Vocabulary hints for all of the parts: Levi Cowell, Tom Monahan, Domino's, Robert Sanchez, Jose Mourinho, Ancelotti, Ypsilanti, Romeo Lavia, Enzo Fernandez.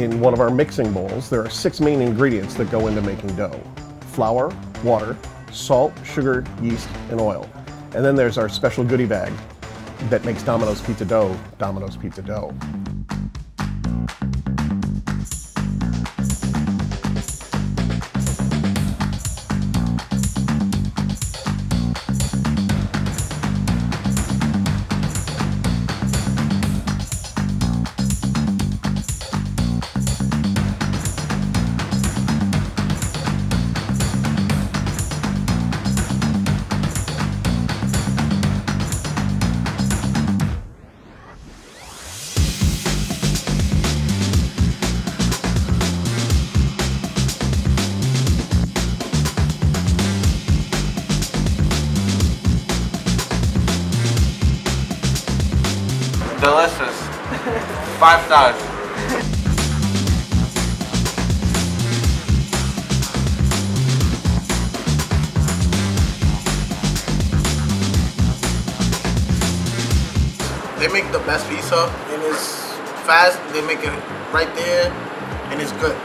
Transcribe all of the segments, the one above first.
In one of our mixing bowls, there are 6 main ingredients that go into making dough: flour, water, salt, sugar, yeast, and oil. And then there's our special goodie bag that makes Domino's pizza dough, Domino's pizza dough. Delicious. 5 stars. They make the best pizza, and it's fast. They make it right there, and it's good.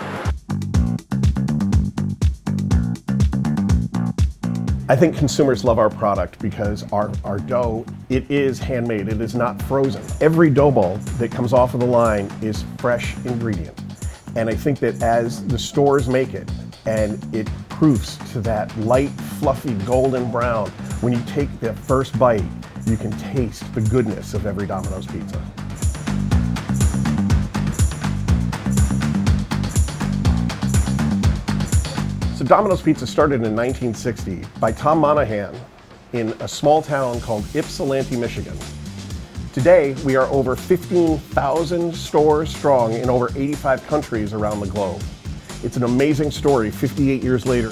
I think consumers love our product because our dough, it is handmade, it is not frozen. Every dough ball that comes off of the line is fresh ingredient. And I think that as the stores make it, and it proofs to that light, fluffy, golden brown, when you take the first bite, you can taste the goodness of every Domino's pizza. Domino's Pizza started in 1960 by Tom Monahan in a small town called Ypsilanti, Michigan. Today, we are over 15,000 stores strong in over 85 countries around the globe. It's an amazing story 58 years later.